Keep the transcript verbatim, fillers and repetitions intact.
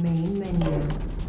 Main menu.